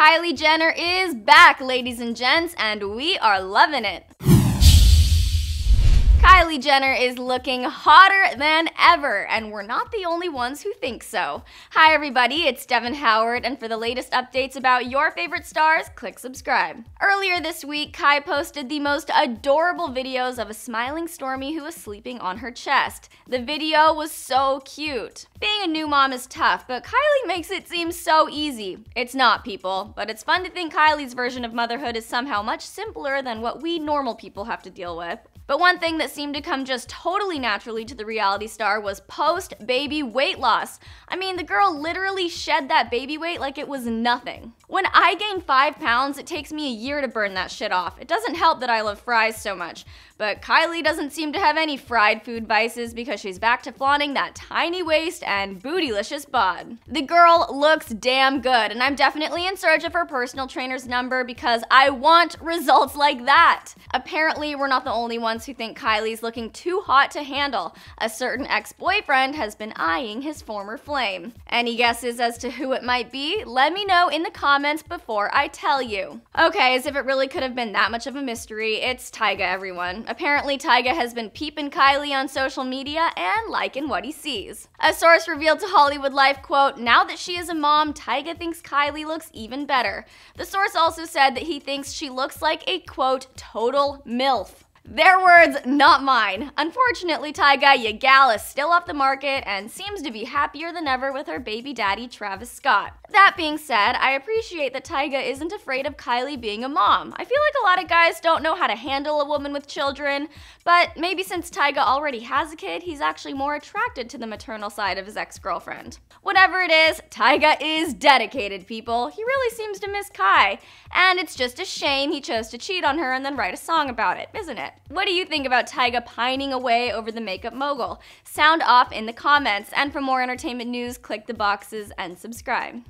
Kylie Jenner is back, ladies and gents, and we are loving it. Kylie Jenner is looking hotter than ever, and we're not the only ones who think so. Hi everybody, it's Devin Howard, and for the latest updates about your favorite stars, click subscribe. Earlier this week, Kai posted the most adorable videos of a smiling Stormi who was sleeping on her chest. The video was so cute. Being a new mom is tough, but Kylie makes it seem so easy. It's not, people, but it's fun to think Kylie's version of motherhood is somehow much simpler than what we normal people have to deal with. But one thing that seemed to come just totally naturally to the reality star was post-baby weight loss. I mean, the girl literally shed that baby weight like it was nothing. When I gain 5 pounds, it takes me a year to burn that shit off. It doesn't help that I love fries so much. But Kylie doesn't seem to have any fried food vices because she's back to flaunting that tiny waist and bootylicious bod. The girl looks damn good, and I'm definitely in search of her personal trainer's number because I want results like that. Apparently, we're not the only ones who think Kylie's looking too hot to handle. A certain ex-boyfriend has been eyeing his former flame. Any guesses as to who it might be? Let me know in the comments before I tell you. Okay, as if it really could have been that much of a mystery, it's Tyga, everyone. Apparently, Tyga has been peeping Kylie on social media and liking what he sees. A source revealed to Hollywood Life, quote, "Now that she is a mom, Tyga thinks Kylie looks even better." The source also said that he thinks she looks like a, quote, "total MILF." Their words, not mine. Unfortunately, Tyga, your gal is still off the market and seems to be happier than ever with her baby daddy, Travis Scott. That being said, I appreciate that Tyga isn't afraid of Kylie being a mom. I feel like a lot of guys don't know how to handle a woman with children, but maybe since Tyga already has a kid, he's actually more attracted to the maternal side of his ex-girlfriend. Whatever it is, Tyga is dedicated, people. He really seems to miss Kai, and it's just a shame he chose to cheat on her and then write a song about it, isn't it? What do you think about Tyga pining away over the makeup mogul? Sound off in the comments, and for more entertainment news, click the boxes and subscribe.